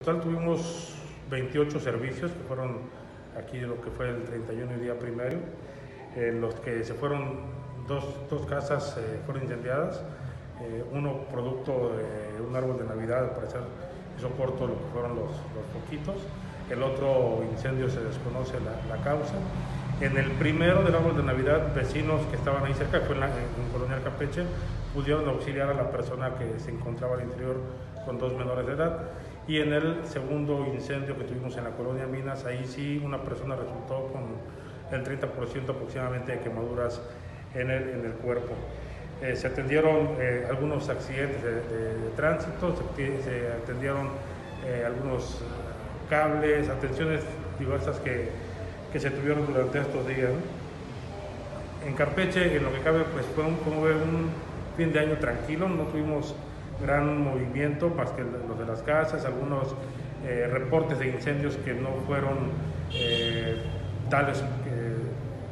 En total tuvimos 28 servicios que fueron aquí de lo que fue el 31 y día primero, en los que se fueron dos casas fueron incendiadas, uno producto de un árbol de Navidad, al parecer hizo corto lo que fueron los foquitos, el otro incendio se desconoce la causa. En el primero del árbol de Navidad, vecinos que estaban ahí cerca, que fue en Colonia Campeche, pudieron auxiliar a la persona que se encontraba al interior con dos menores de edad. Y en el segundo incendio que tuvimos en la Colonia Minas, ahí sí una persona resultó con el 30% aproximadamente de quemaduras en el cuerpo. Se atendieron algunos accidentes de tránsito, se atendieron algunos cables, atenciones diversas que se tuvieron durante estos días, ¿no? En Campeche, en lo que cabe, pues fue un fin de año tranquilo, no tuvimos gran movimiento más que los de las casas, algunos reportes de incendios que no fueron tales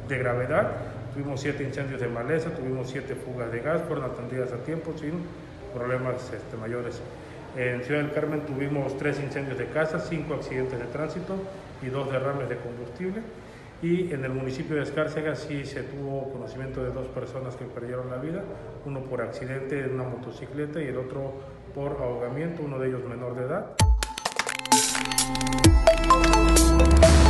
de gravedad. Tuvimos 7 incendios de maleza, tuvimos 7 fugas de gas, fueron atendidas a tiempo sin problemas mayores. En Ciudad del Carmen tuvimos 3 incendios de casas, 5 accidentes de tránsito y 2 derrames de combustible. Y en el municipio de Escárcega sí se tuvo conocimiento de 2 personas que perdieron la vida, uno por accidente en una motocicleta y el otro por ahogamiento, uno de ellos menor de edad.